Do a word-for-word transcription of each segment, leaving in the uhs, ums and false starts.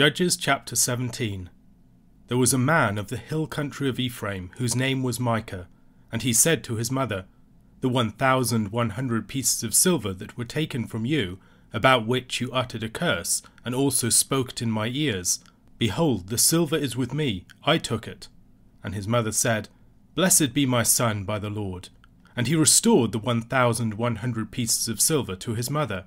Judges chapter seventeen. There was a man of the hill country of Ephraim, whose name was Micah, and he said to his mother, The one thousand one hundred pieces of silver that were taken from you, about which you uttered a curse, and also spoke it in my ears, behold, the silver is with me, I took it. And his mother said, Blessed be my son by the Lord. And he restored the one thousand one hundred pieces of silver to his mother.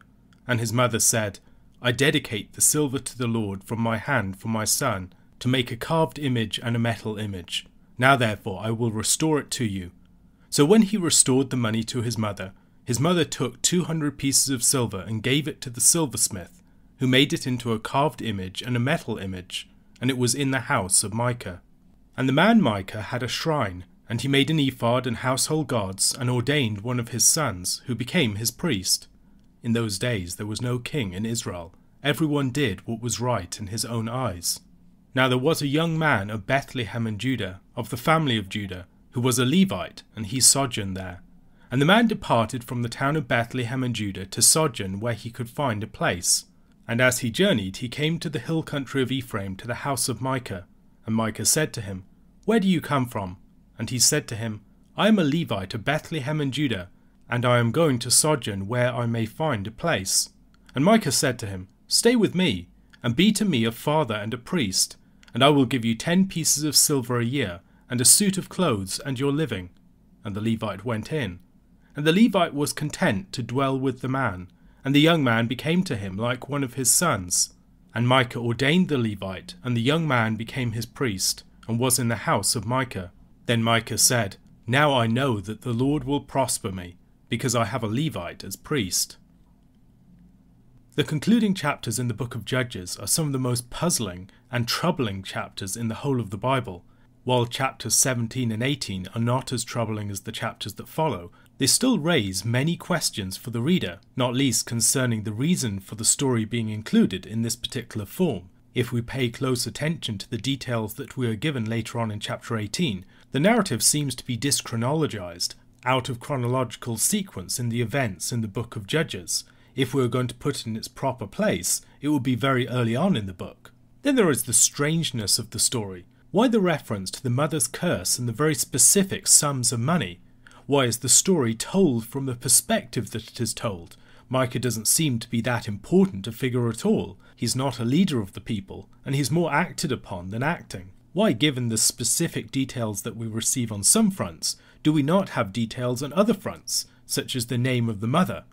And his mother said, I dedicate the silver to the Lord from my hand for my son, to make a carved image and a metal image. Now therefore I will restore it to you. So when he restored the money to his mother, his mother took two hundred pieces of silver and gave it to the silversmith, who made it into a carved image and a metal image, and it was in the house of Micah. And the man Micah had a shrine, and he made an ephod and household gods, and ordained one of his sons, who became his priest. In those days there was no king in Israel. Everyone did what was right in his own eyes. Now there was a young man of Bethlehem in Judah, of the family of Judah, who was a Levite, and he sojourned there. And the man departed from the town of Bethlehem in Judah to sojourn where he could find a place. And as he journeyed, he came to the hill country of Ephraim to the house of Micah. And Micah said to him, Where do you come from? And he said to him, I am a Levite of Bethlehem in Judah, and I am going to sojourn where I may find a place. And Micah said to him, Stay with me, and be to me a father and a priest, and I will give you ten pieces of silver a year, and a suit of clothes, and your living. And the Levite went in. And the Levite was content to dwell with the man, and the young man became to him like one of his sons. And Micah ordained the Levite, and the young man became his priest, and was in the house of Micah. Then Micah said, Now I know that the Lord will prosper me, because I have a Levite as priest. The concluding chapters in the book of Judges are some of the most puzzling and troubling chapters in the whole of the Bible. While chapters seventeen and eighteen are not as troubling as the chapters that follow, they still raise many questions for the reader, not least concerning the reason for the story being included in this particular form. If we pay close attention to the details that we are given later on in chapter eighteen, the narrative seems to be dischronologized, out of chronological sequence in the events in the book of Judges. If we were going to put it in its proper place, it would be very early on in the book. Then there is the strangeness of the story. Why the reference to the mother's curse and the very specific sums of money? Why is the story told from the perspective that it is told? Micah doesn't seem to be that important a figure at all. He's not a leader of the people, and he's more acted upon than acting. Why, given the specific details that we receive on some fronts, do we not have details on other fronts, such as the name of the mother?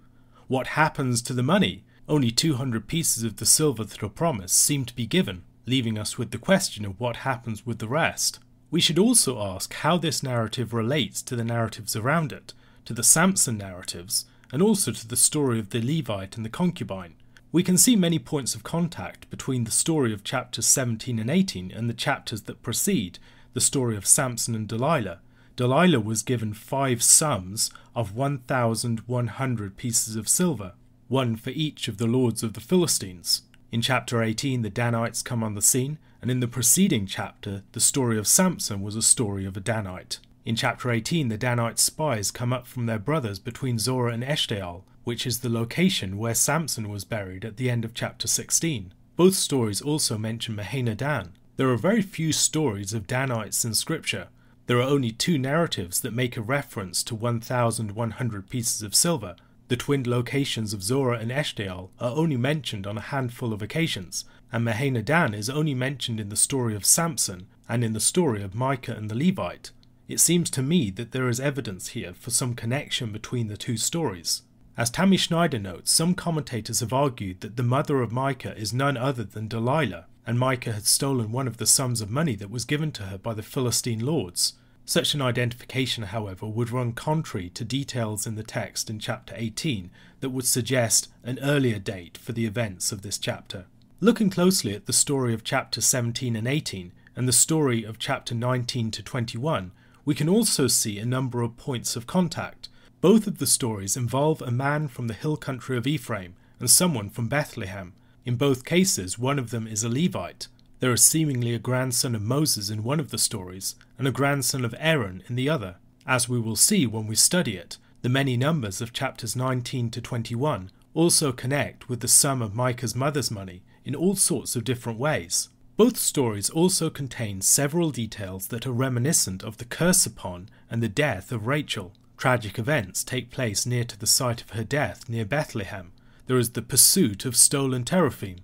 What happens to the money? Only two hundred pieces of the silver that are promised seem to be given, leaving us with the question of what happens with the rest. We should also ask how this narrative relates to the narratives around it, to the Samson narratives, and also to the story of the Levite and the concubine. We can see many points of contact between the story of chapters seventeen and eighteen and the chapters that precede, the story of Samson and Delilah. Delilah was given five sums of one thousand one hundred pieces of silver, one for each of the lords of the Philistines. In chapter eighteen, the Danites come on the scene, and in the preceding chapter, the story of Samson was a story of a Danite. In chapter eighteen, the Danite spies come up from their brothers between Zorah and Eshtaol, which is the location where Samson was buried at the end of chapter sixteen. Both stories also mention Mahanadan. There are very few stories of Danites in scripture. There are only two narratives that make a reference to one thousand one hundred pieces of silver. The twinned locations of Zorah and Eshtaol are only mentioned on a handful of occasions, and Mahanadan is only mentioned in the story of Samson and in the story of Micah and the Levite. It seems to me that there is evidence here for some connection between the two stories. As Tammy Schneider notes, some commentators have argued that the mother of Micah is none other than Delilah, and Micah had stolen one of the sums of money that was given to her by the Philistine lords. Such an identification, however, would run contrary to details in the text in chapter eighteen that would suggest an earlier date for the events of this chapter. Looking closely at the story of chapter seventeen and eighteen and the story of chapter nineteen to twenty-one, we can also see a number of points of contact. Both of the stories involve a man from the hill country of Ephraim and someone from Bethlehem. In both cases, one of them is a Levite. There is seemingly a grandson of Moses in one of the stories, and a grandson of Aaron in the other. As we will see when we study it, the many numbers of chapters nineteen to twenty-one also connect with the sum of Micah's mother's money in all sorts of different ways. Both stories also contain several details that are reminiscent of the curse upon and the death of Rachel. Tragic events take place near to the site of her death near Bethlehem. There is the pursuit of stolen teraphim.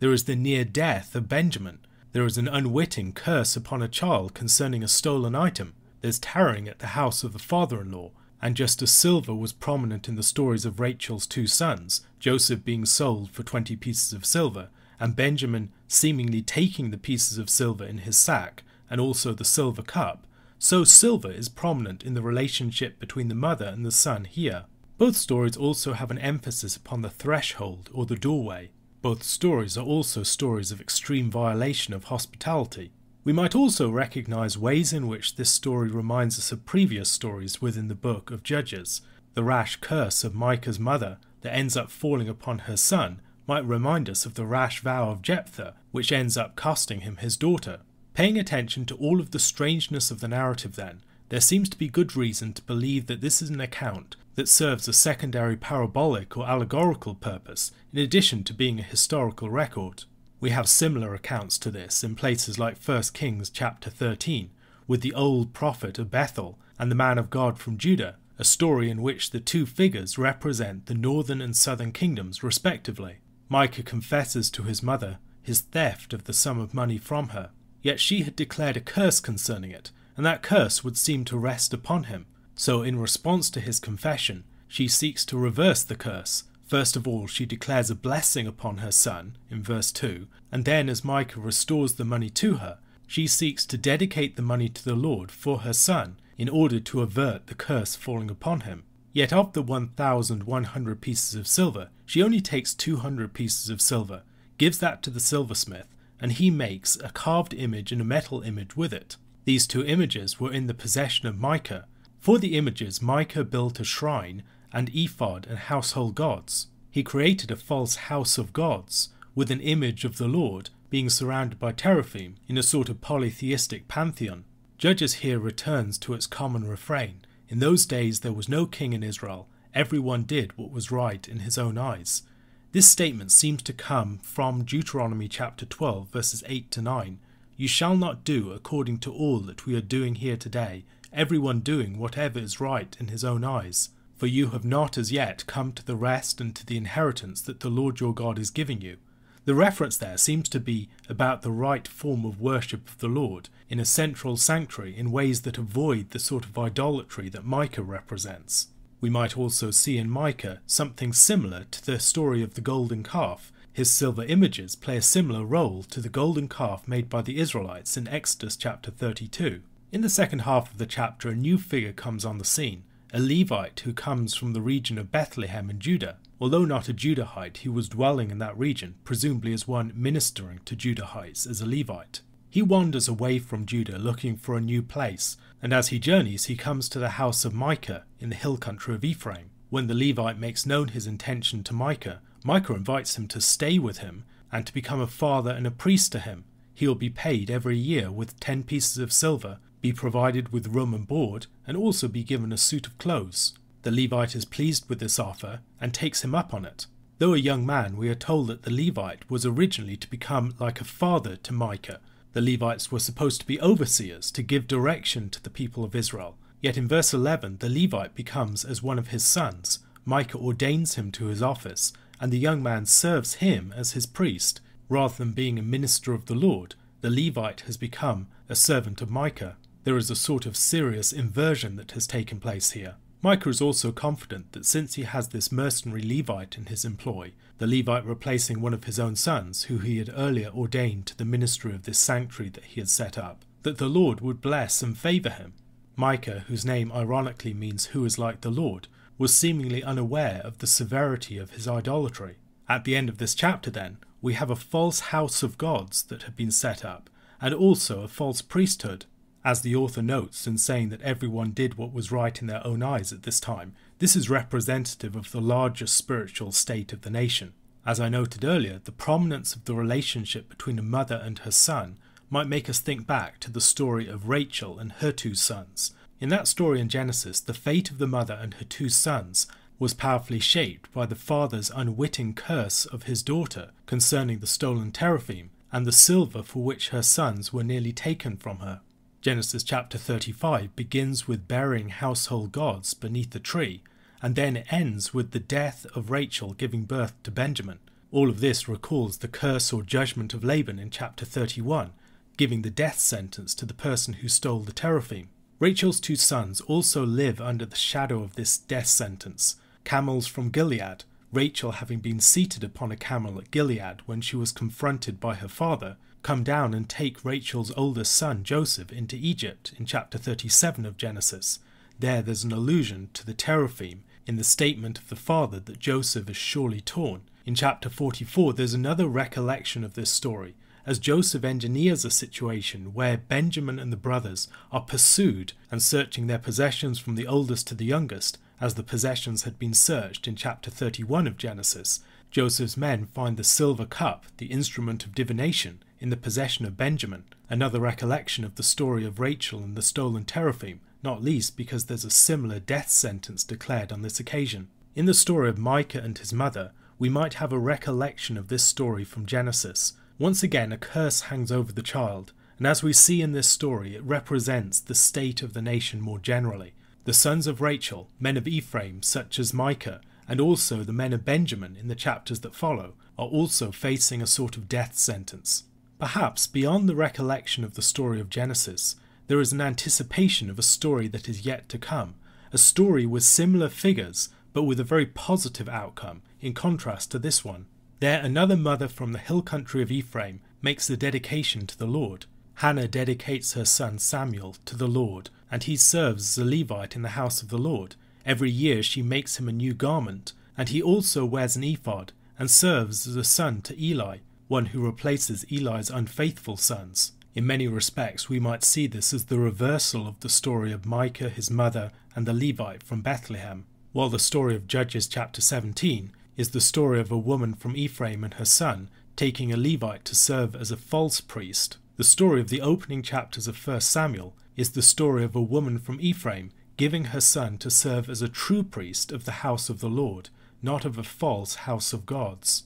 There is the near death of Benjamin. There is an unwitting curse upon a child concerning a stolen item. There's tarrying at the house of the father-in-law. And just as silver was prominent in the stories of Rachel's two sons, Joseph being sold for twenty pieces of silver, and Benjamin seemingly taking the pieces of silver in his sack, and also the silver cup, so silver is prominent in the relationship between the mother and the son here. Both stories also have an emphasis upon the threshold or the doorway. Both stories are also stories of extreme violation of hospitality. We might also recognise ways in which this story reminds us of previous stories within the book of Judges. The rash curse of Micah's mother that ends up falling upon her son might remind us of the rash vow of Jephthah, which ends up costing him his daughter. Paying attention to all of the strangeness of the narrative then, there seems to be good reason to believe that this is an account that serves a secondary parabolic or allegorical purpose, in addition to being a historical record. We have similar accounts to this in places like First Kings chapter thirteen, with the old prophet of Bethel and the man of God from Judah, a story in which the two figures represent the northern and southern kingdoms respectively. Micah confesses to his mother his theft of the sum of money from her, yet she had declared a curse concerning it, and that curse would seem to rest upon him. So in response to his confession, she seeks to reverse the curse. First of all, she declares a blessing upon her son, in verse two, and then as Micah restores the money to her, she seeks to dedicate the money to the Lord for her son, in order to avert the curse falling upon him. Yet of the one thousand one hundred pieces of silver, she only takes two hundred pieces of silver, gives that to the silversmith, and he makes a carved image and a metal image with it. These two images were in the possession of Micah. For the images, Micah built a shrine and ephod and household gods. He created a false house of gods, with an image of the Lord being surrounded by teraphim in a sort of polytheistic pantheon. Judges here returns to its common refrain. In those days there was no king in Israel, everyone did what was right in his own eyes. This statement seems to come from Deuteronomy chapter twelve verses eight to nine. You shall not do according to all that we are doing here today, everyone doing whatever is right in his own eyes. For you have not as yet come to the rest and to the inheritance that the Lord your God is giving you. The reference there seems to be about the right form of worship of the Lord in a central sanctuary in ways that avoid the sort of idolatry that Micah represents. We might also see in Micah something similar to the story of the golden calf. His silver images play a similar role to the golden calf made by the Israelites in Exodus chapter thirty-two. In the second half of the chapter, a new figure comes on the scene, a Levite who comes from the region of Bethlehem in Judah. Although not a Judahite, he was dwelling in that region, presumably as one ministering to Judahites as a Levite. He wanders away from Judah looking for a new place, and as he journeys he comes to the house of Micah in the hill country of Ephraim. When the Levite makes known his intention to Micah, Micah invites him to stay with him and to become a father and a priest to him. He will be paid every year with ten pieces of silver, be provided with room and board, and also be given a suit of clothes. The Levite is pleased with this offer and takes him up on it. Though a young man, we are told that the Levite was originally to become like a father to Micah. The Levites were supposed to be overseers to give direction to the people of Israel. Yet in verse eleven, the Levite becomes as one of his sons. Micah ordains him to his office, and the young man serves him as his priest. Rather than being a minister of the Lord, the Levite has become a servant of Micah. There is a sort of serious inversion that has taken place here. Micah is also confident that since he has this mercenary Levite in his employ, the Levite replacing one of his own sons, who he had earlier ordained to the ministry of this sanctuary that he had set up, that the Lord would bless and favour him. Micah, whose name ironically means "who is like the Lord," was seemingly unaware of the severity of his idolatry. At the end of this chapter then, we have a false house of gods that had been set up, and also a false priesthood. As the author notes in saying that everyone did what was right in their own eyes at this time, this is representative of the larger spiritual state of the nation. As I noted earlier, the prominence of the relationship between a mother and her son might make us think back to the story of Rachel and her two sons. In that story in Genesis, the fate of the mother and her two sons was powerfully shaped by the father's unwitting curse of his daughter concerning the stolen teraphim and the silver for which her sons were nearly taken from her. Genesis chapter thirty-five begins with burying household gods beneath a tree, and then ends with the death of Rachel giving birth to Benjamin. All of this recalls the curse or judgment of Laban in chapter thirty-one, giving the death sentence to the person who stole the teraphim. Rachel's two sons also live under the shadow of this death sentence, camels from Gilead, Rachel having been seated upon a camel at Gilead when she was confronted by her father, come down and take Rachel's oldest son Joseph into Egypt in chapter thirty-seven of Genesis. There there's an allusion to the teraphim in the statement of the father that Joseph is surely torn. In chapter forty-four there's another recollection of this story, as Joseph engineers a situation where Benjamin and the brothers are pursued and searching their possessions from the oldest to the youngest, as the possessions had been searched in chapter thirty-one of Genesis. Joseph's men find the silver cup, the instrument of divination, in the possession of Benjamin, another recollection of the story of Rachel and the stolen teraphim, not least because there's a similar death sentence declared on this occasion. In the story of Micah and his mother, we might have a recollection of this story from Genesis. Once again, a curse hangs over the child, and as we see in this story, it represents the state of the nation more generally. The sons of Rachel, men of Ephraim, such as Micah, and also the men of Benjamin in the chapters that follow, are also facing a sort of death sentence. Perhaps beyond the recollection of the story of Genesis, there is an anticipation of a story that is yet to come, a story with similar figures but with a very positive outcome in contrast to this one. There another mother from the hill country of Ephraim makes the dedication to the Lord. Hannah dedicates her son Samuel to the Lord, and he serves as a Levite in the house of the Lord. Every year she makes him a new garment, and he also wears an ephod, and serves as a son to Eli, one who replaces Eli's unfaithful sons. In many respects we might see this as the reversal of the story of Micah, his mother, and the Levite from Bethlehem, while the story of Judges chapter seventeen is the story of a woman from Ephraim and her son taking a Levite to serve as a false priest. The story of the opening chapters of First Samuel is the story of a woman from Ephraim giving her son to serve as a true priest of the house of the Lord, not of a false house of gods.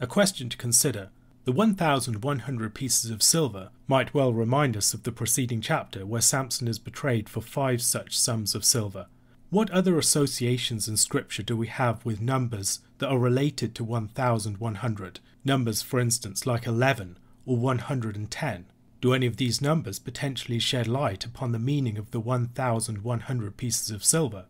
A question to consider. The one thousand one hundred pieces of silver might well remind us of the preceding chapter where Samson is betrayed for five such sums of silver. What other associations in scripture do we have with numbers that are related to one thousand one hundred? Numbers, for instance, like eleven or one hundred ten. Do any of these numbers potentially shed light upon the meaning of the one thousand one hundred pieces of silver?